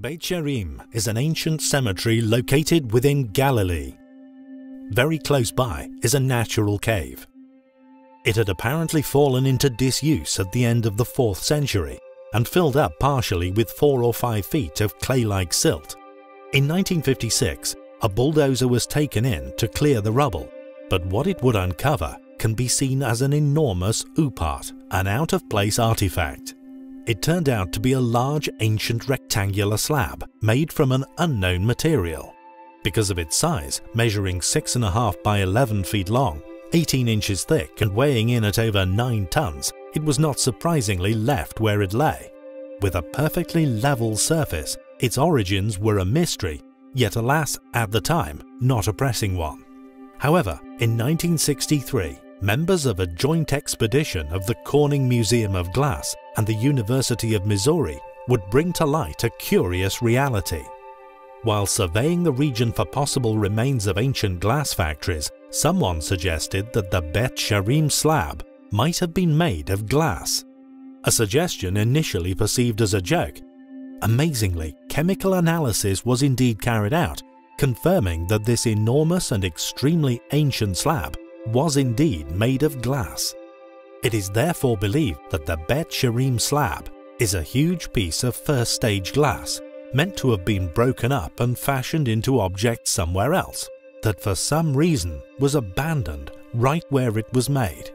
Beit Shearim is an ancient cemetery located within Galilee. Very close by is a natural cave. It had apparently fallen into disuse at the end of the 4th century and filled up partially with 4 or 5 feet of clay-like silt. In 1956, a bulldozer was taken in to clear the rubble, but what it would uncover can be seen as an enormous upart, an out-of-place artifact. It turned out to be a large ancient rectangular slab made from an unknown material. Because of its size, measuring 6.5 by 11 feet long, 18 inches thick and weighing in at over 9 tons, it was not surprisingly left where it lay. With a perfectly level surface, its origins were a mystery, yet alas, at the time, not a pressing one. However, in 1963, members of a joint expedition of the Corning Museum of Glass and the University of Missouri would bring to light a curious reality. While surveying the region for possible remains of ancient glass factories, someone suggested that the Beit Shearim slab might have been made of glass, a suggestion initially perceived as a joke. Amazingly, chemical analysis was indeed carried out, confirming that this enormous and extremely ancient slab was indeed made of glass. It is therefore believed that the Beit Shearim slab is a huge piece of first-stage glass, meant to have been broken up and fashioned into objects somewhere else, that for some reason was abandoned right where it was made.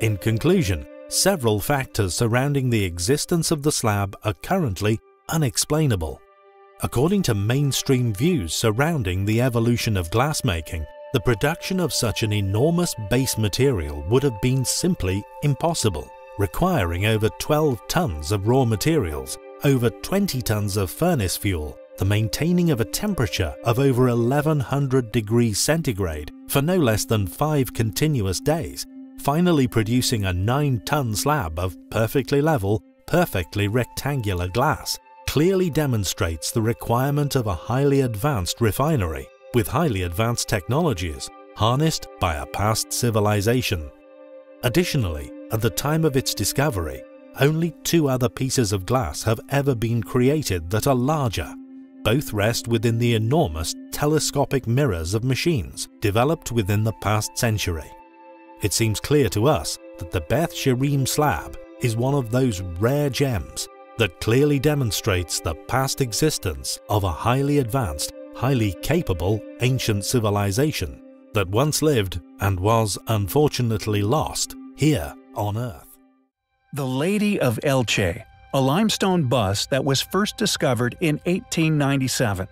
In conclusion, several factors surrounding the existence of the slab are currently unexplainable. According to mainstream views surrounding the evolution of glassmaking, the production of such an enormous base material would have been simply impossible, requiring over 12 tons of raw materials, over 20 tons of furnace fuel, the maintaining of a temperature of over 1100 degrees centigrade for no less than 5 continuous days, finally producing a 9-ton slab of perfectly level, perfectly rectangular glass, clearly demonstrates the requirement of a highly advanced refinery, with highly advanced technologies harnessed by a past civilization. Additionally, at the time of its discovery, only 2 other pieces of glass have ever been created that are larger. Both rest within the enormous telescopic mirrors of machines developed within the past century. It seems clear to us that the Beit Shearim slab is one of those rare gems that clearly demonstrates the past existence of a highly advanced, highly capable ancient civilization that once lived and was unfortunately lost here on Earth. The Lady of Elche, a limestone bust that was first discovered in 1897.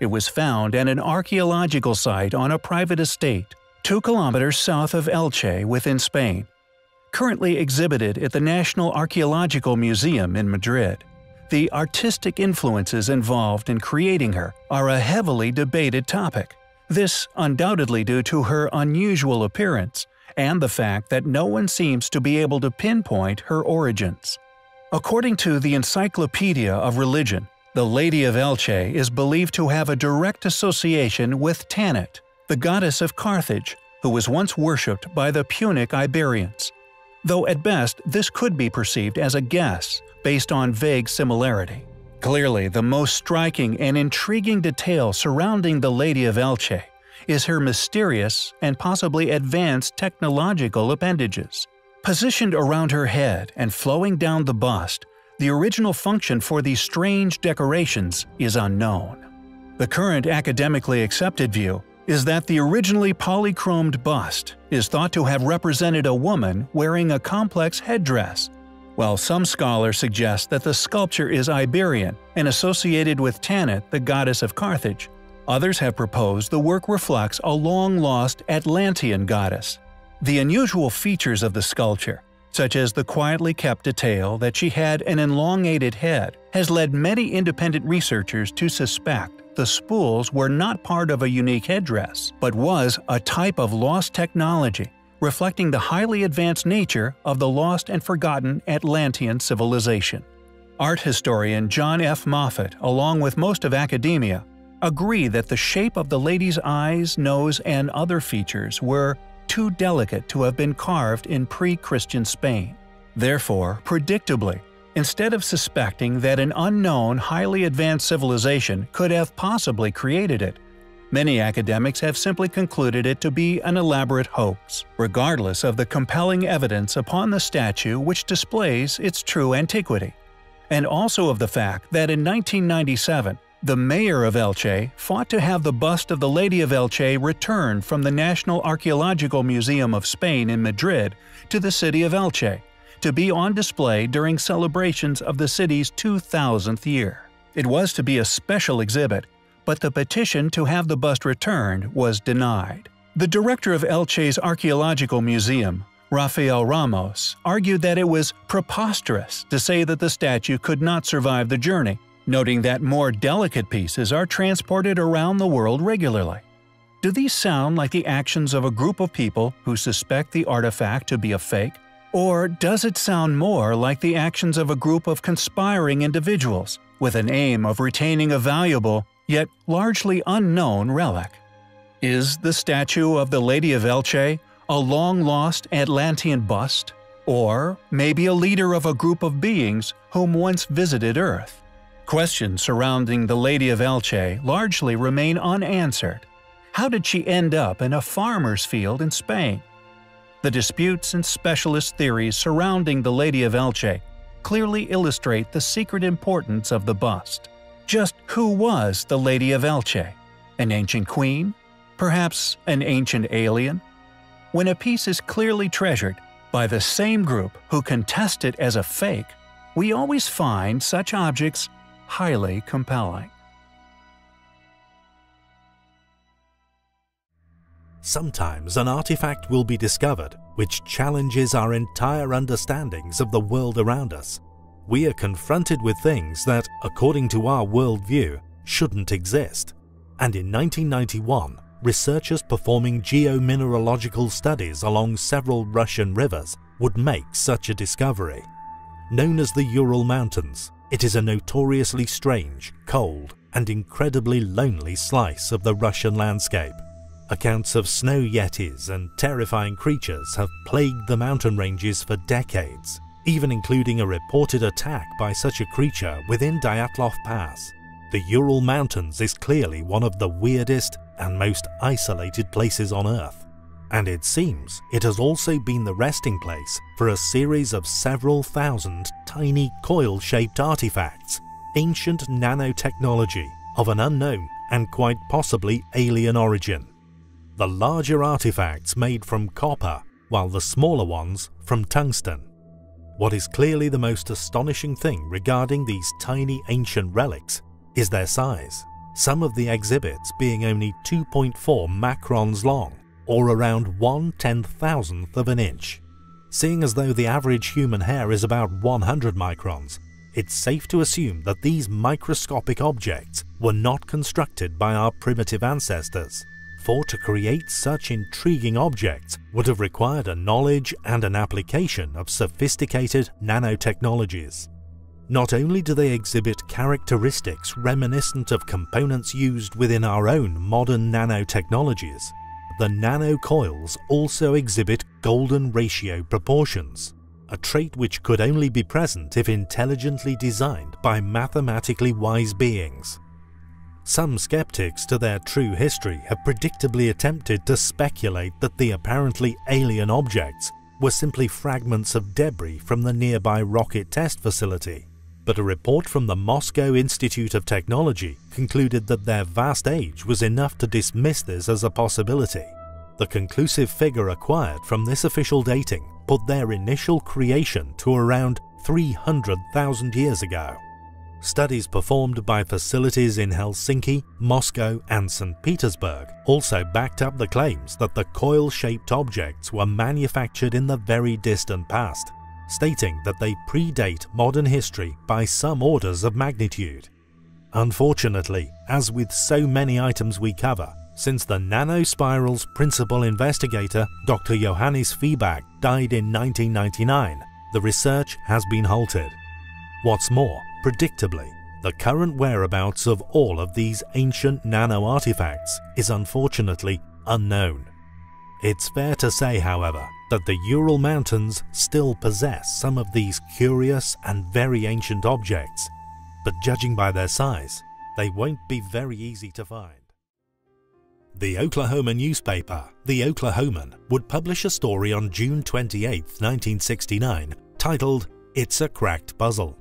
It was found at an archaeological site on a private estate 2 kilometers south of Elche within Spain. Currently exhibited at the National Archaeological Museum in Madrid. The artistic influences involved in creating her are a heavily debated topic, this undoubtedly due to her unusual appearance and the fact that no one seems to be able to pinpoint her origins. According to the Encyclopedia of Religion, the Lady of Elche is believed to have a direct association with Tanit, the goddess of Carthage, who was once worshipped by the Punic Iberians. Though at best this could be perceived as a guess, based on vague similarity. Clearly, the most striking and intriguing detail surrounding the Lady of Elche is her mysterious and possibly advanced technological appendages. Positioned around her head and flowing down the bust, the original function for these strange decorations is unknown. The current academically accepted view is that the originally polychromed bust is thought to have represented a woman wearing a complex headdress, while some scholars suggest that the sculpture is Iberian and associated with Tanit, the goddess of Carthage. Others have proposed the work reflects a long-lost Atlantean goddess. The unusual features of the sculpture, such as the quietly kept detail that she had an elongated head, has led many independent researchers to suspect the spools were not part of a unique headdress, but was a type of lost technology, reflecting the highly advanced nature of the lost and forgotten Atlantean civilization. Art historian John F. Moffat, along with most of academia, agree that the shape of the lady's eyes, nose, and other features were too delicate to have been carved in pre-Christian Spain. Therefore, predictably, Instead of suspecting that an unknown, highly advanced civilization could have possibly created it, many academics have simply concluded it to be an elaborate hoax, regardless of the compelling evidence upon the statue which displays its true antiquity, and also of the fact that in 1997, the mayor of Elche fought to have the bust of the Lady of Elche returned from the National Archaeological Museum of Spain in Madrid to the city of Elche, to be on display during celebrations of the city's 2000th year. It was to be a special exhibit, but the petition to have the bust returned was denied. The director of Elche's Archaeological Museum, Rafael Ramos, argued that it was preposterous to say that the statue could not survive the journey, noting that more delicate pieces are transported around the world regularly. Do these sound like the actions of a group of people who suspect the artifact to be a fake? Or does it sound more like the actions of a group of conspiring individuals with an aim of retaining a valuable, yet largely unknown relic? Is the statue of the Lady of Elche a long-lost Atlantean bust? Or maybe a leader of a group of beings whom once visited Earth? Questions surrounding the Lady of Elche largely remain unanswered. How did she end up in a farmer's field in Spain? The disputes and specialist theories surrounding the Lady of Elche clearly illustrate the secret importance of the bust. Just who was the Lady of Elche? An ancient queen? Perhaps an ancient alien? When a piece is clearly treasured by the same group who contest it as a fake, we always find such objects highly compelling. Sometimes an artifact will be discovered which challenges our entire understandings of the world around us. We are confronted with things that, according to our worldview, shouldn't exist. And in 1991, researchers performing geomineralogical studies along several Russian rivers would make such a discovery. Known as the Ural Mountains, it is a notoriously strange, cold, and incredibly lonely slice of the Russian landscape. Accounts of snow yetis and terrifying creatures have plagued the mountain ranges for decades, even including a reported attack by such a creature within Dyatlov Pass. The Ural Mountains is clearly one of the weirdest and most isolated places on Earth, and it seems it has also been the resting place for a series of several thousand tiny coil-shaped artifacts, ancient nanotechnology of an unknown and quite possibly alien origin. The larger artifacts made from copper, while the smaller ones from tungsten. What is clearly the most astonishing thing regarding these tiny ancient relics is their size, some of the exhibits being only 2.4 macrons long, or around 1/10,000th of an inch. Seeing as though the average human hair is about 100 microns, it's safe to assume that these microscopic objects were not constructed by our primitive ancestors, for to create such intriguing objects would have required a knowledge and an application of sophisticated nanotechnologies. Not only do they exhibit characteristics reminiscent of components used within our own modern nanotechnologies, the nanocoils also exhibit golden ratio proportions, a trait which could only be present if intelligently designed by mathematically wise beings. Some skeptics to their true history have predictably attempted to speculate that the apparently alien objects were simply fragments of debris from the nearby rocket test facility, but a report from the Moscow Institute of Technology concluded that their vast age was enough to dismiss this as a possibility. The conclusive figure acquired from this official dating put their initial creation to around 300,000 years ago. Studies performed by facilities in Helsinki, Moscow, and St. Petersburg also backed up the claims that the coil-shaped objects were manufactured in the very distant past, stating that they predate modern history by some orders of magnitude. Unfortunately, as with so many items we cover, since the nanospiral's principal investigator, Dr. Johannes Fieback, died in 1999, the research has been halted. What's more, predictably, the current whereabouts of all of these ancient nano-artifacts is unfortunately unknown. It's fair to say, however, that the Ural Mountains still possess some of these curious and very ancient objects, but judging by their size, they won't be very easy to find. The Oklahoma newspaper, The Oklahoman, would publish a story on June 28, 1969, titled, "It's a Cracked Puzzle."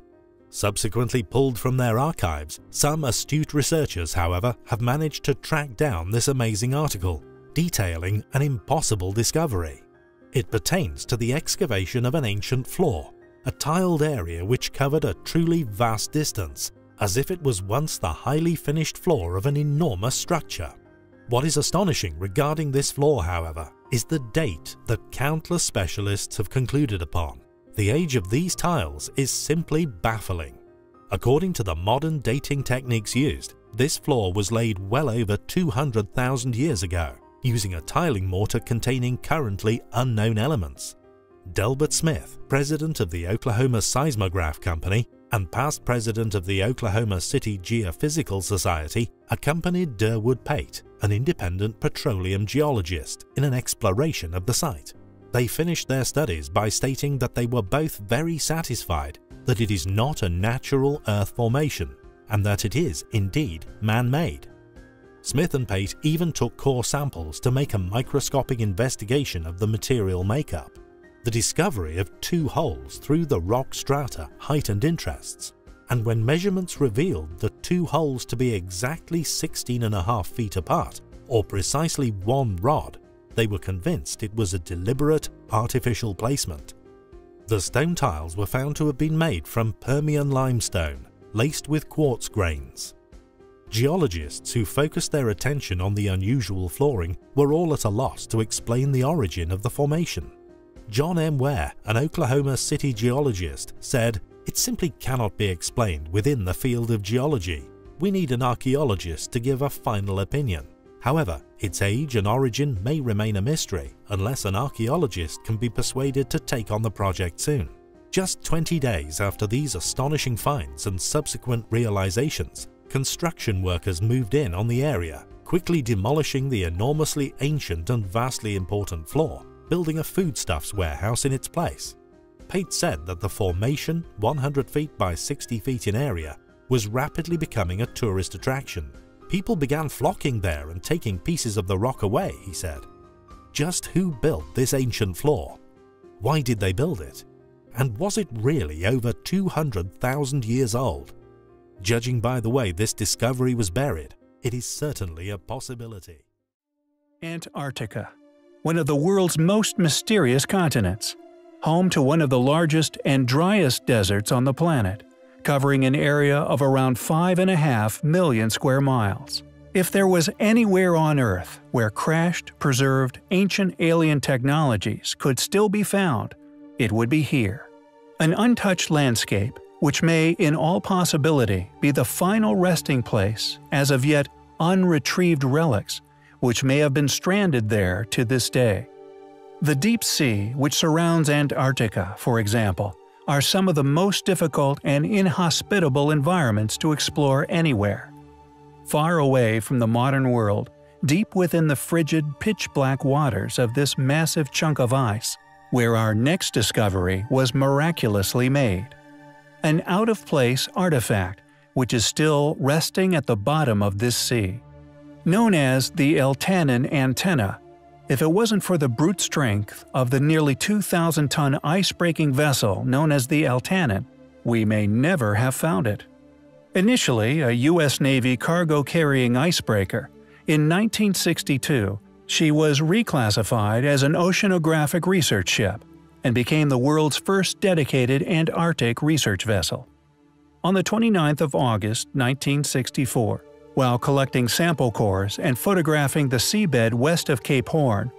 Subsequently pulled from their archives, some astute researchers, however, have managed to track down this amazing article, detailing an impossible discovery. It pertains to the excavation of an ancient floor, a tiled area which covered a truly vast distance, as if it was once the highly finished floor of an enormous structure. What is astonishing regarding this floor, however, is the date that countless specialists have concluded upon. The age of these tiles is simply baffling. According to the modern dating techniques used, this floor was laid well over 200,000 years ago, using a tiling mortar containing currently unknown elements. Delbert Smith, president of the Oklahoma Seismograph Company and past president of the Oklahoma City Geophysical Society, accompanied Durwood Pate, an independent petroleum geologist, in an exploration of the site. They finished their studies by stating that they were both very satisfied that it is not a natural earth formation and that it is, indeed, man-made. Smith and Pate even took core samples to make a microscopic investigation of the material makeup. The discovery of two holes through the rock strata heightened interests, and when measurements revealed the two holes to be exactly 16.5 feet apart, or precisely one rod, they were convinced it was a deliberate, artificial placement. The stone tiles were found to have been made from Permian limestone, laced with quartz grains. Geologists who focused their attention on the unusual flooring were all at a loss to explain the origin of the formation. John M. Ware, an Oklahoma City geologist, said, "It simply cannot be explained within the field of geology. We need an archaeologist to give a final opinion. However, its age and origin may remain a mystery unless an archaeologist can be persuaded to take on the project soon." Just 20 days after these astonishing finds and subsequent realizations, construction workers moved in on the area, quickly demolishing the enormously ancient and vastly important floor, building a foodstuffs warehouse in its place. Pate said that the formation, 100 feet by 60 feet in area, was rapidly becoming a tourist attraction. "People began flocking there and taking pieces of the rock away," he said. Just who built this ancient floor? Why did they build it? And was it really over 200,000 years old? Judging by the way this discovery was buried, it is certainly a possibility. Antarctica, one of the world's most mysterious continents, home to one of the largest and driest deserts on the planet, covering an area of around 5.5 million square miles. If there was anywhere on Earth where crashed, preserved, ancient alien technologies could still be found, it would be here. An untouched landscape, which may, in all possibility, be the final resting place as of yet unretrieved relics, which may have been stranded there to this day. The deep sea, which surrounds Antarctica, for example, are some of the most difficult and inhospitable environments to explore anywhere. Far away from the modern world, deep within the frigid, pitch-black waters of this massive chunk of ice, where our next discovery was miraculously made. An out-of-place artifact, which is still resting at the bottom of this sea. Known as the Eltanin antenna, if it wasn't for the brute strength of the nearly 2,000-ton ice-breaking vessel known as the Eltanin, we may never have found it. Initially a U.S. Navy cargo-carrying icebreaker, in 1962 she was reclassified as an oceanographic research ship and became the world's first dedicated Antarctic research vessel. On the 29th of August 1964, while collecting sample cores and photographing the seabed west of Cape Horn,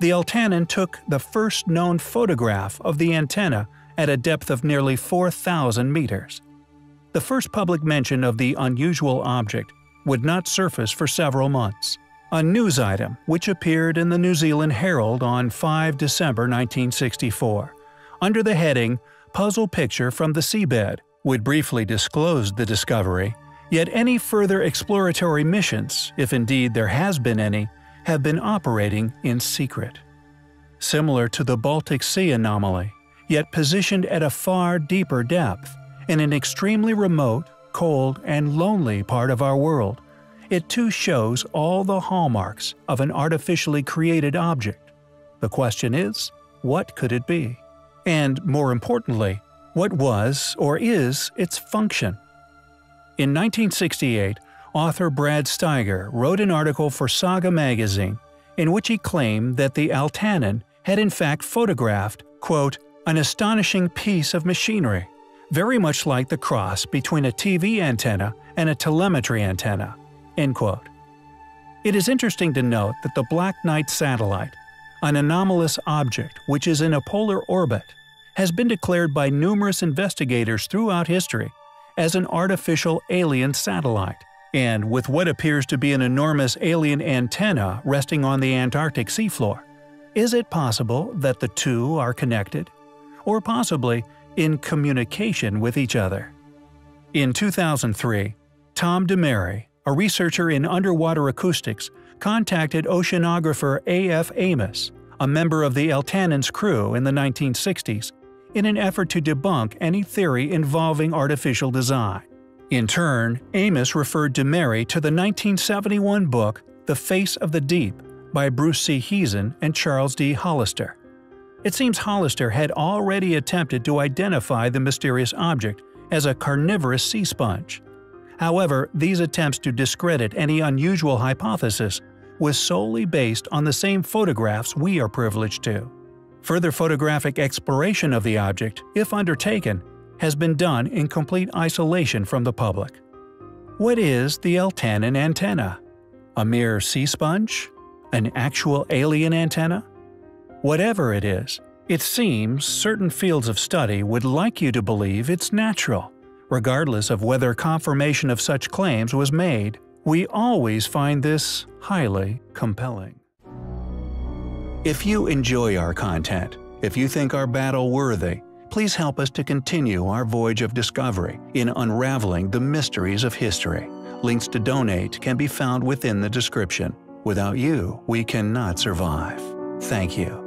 the Eltanin took the first known photograph of the antenna at a depth of nearly 4,000 meters. The first public mention of the unusual object would not surface for several months. A news item which appeared in the New Zealand Herald on 5 December 1964, under the heading "Puzzle Picture from the Seabed," would briefly disclose the discovery. Yet any further exploratory missions, if indeed there has been any, have been operating in secret. similar to the Baltic Sea anomaly, yet positioned at a far deeper depth, in an extremely remote, cold, and lonely part of our world. It too shows all the hallmarks of an artificially created object. The question is, what could it be? And more importantly, what was or is its function? In 1968, author Brad Steiger wrote an article for Saga magazine in which he claimed that the Eltanin had in fact photographed, quote, an astonishing piece of machinery, very much like the cross between a TV antenna and a telemetry antenna, end quote. It is interesting to note that the Black Knight satellite, an anomalous object which is in a polar orbit, has been declared by numerous investigators throughout history as an artificial alien satellite, and with what appears to be an enormous alien antenna resting on the Antarctic seafloor. Is it possible that the two are connected? Or possibly in communication with each other? In 2003, Tom DeMary, a researcher in underwater acoustics, contacted oceanographer A.F. Amos, a member of the Eltanin's crew in the 1960s, in an effort to debunk any theory involving artificial design. In turn, Amos referred DeMary to the 1971 book The Face of the Deep by Bruce C. Heason and Charles D. Hollister. It seems Hollister had already attempted to identify the mysterious object as a carnivorous sea sponge. However, these attempts to discredit any unusual hypothesis was solely based on the same photographs we are privileged to. Further photographic exploration of the object, if undertaken, has been done in complete isolation from the public. What is the Eltanin antenna? A mere sea sponge? An actual alien antenna? Whatever it is, it seems certain fields of study would like you to believe it's natural. Regardless of whether confirmation of such claims was made, we always find this highly compelling. If you enjoy our content, if you think our battle worthy, please help us to continue our voyage of discovery in unraveling the mysteries of history. Links to donate can be found within the description. Without you, we cannot survive. Thank you.